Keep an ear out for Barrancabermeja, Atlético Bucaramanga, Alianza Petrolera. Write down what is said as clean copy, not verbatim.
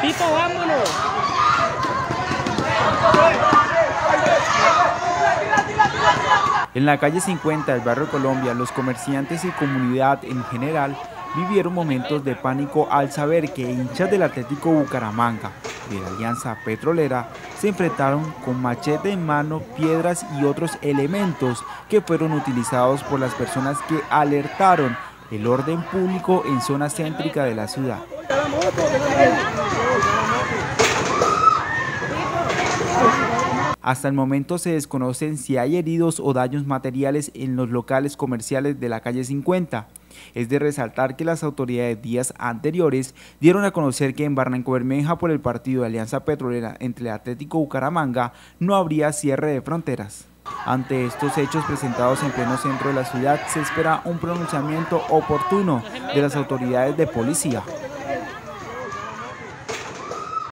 Tito, vámonos. En la calle 50 del barrio Colombia, los comerciantes y comunidad en general vivieron momentos de pánico al saber que hinchas del Atlético Bucaramanga y de la Alianza Petrolera se enfrentaron con machete en mano, piedras y otros elementos que fueron utilizados por las personas que alertaron el orden público en zona céntrica de la ciudad. Hasta el momento se desconocen si hay heridos o daños materiales en los locales comerciales de la calle 50. Es de resaltar que las autoridades días anteriores dieron a conocer que en Barrancabermeja por el partido de Alianza Petrolera entre el Atlético Bucaramanga no habría cierre de fronteras. Ante estos hechos presentados en pleno centro de la ciudad se espera un pronunciamiento oportuno de las autoridades de policía.